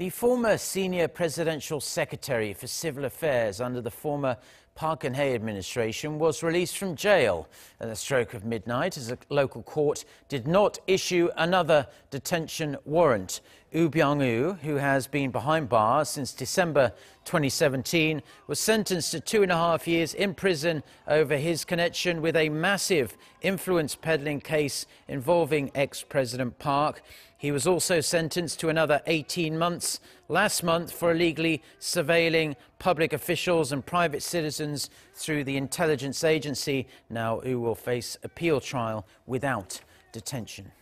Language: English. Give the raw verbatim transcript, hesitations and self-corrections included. The former senior presidential secretary for civil affairs under the former Park Geun-hye administration was released from jail at the stroke of midnight as a local court did not issue another detention warrant. Woo Byung-woo, who has been behind bars since December twenty seventeen, was sentenced to two and a half years in prison over his connection with a massive influence peddling case involving ex-President Park. He was also sentenced to another eighteen months last month for illegally surveilling public officials and private citizens through the intelligence agency. Now Woo will face appeal trial without detention.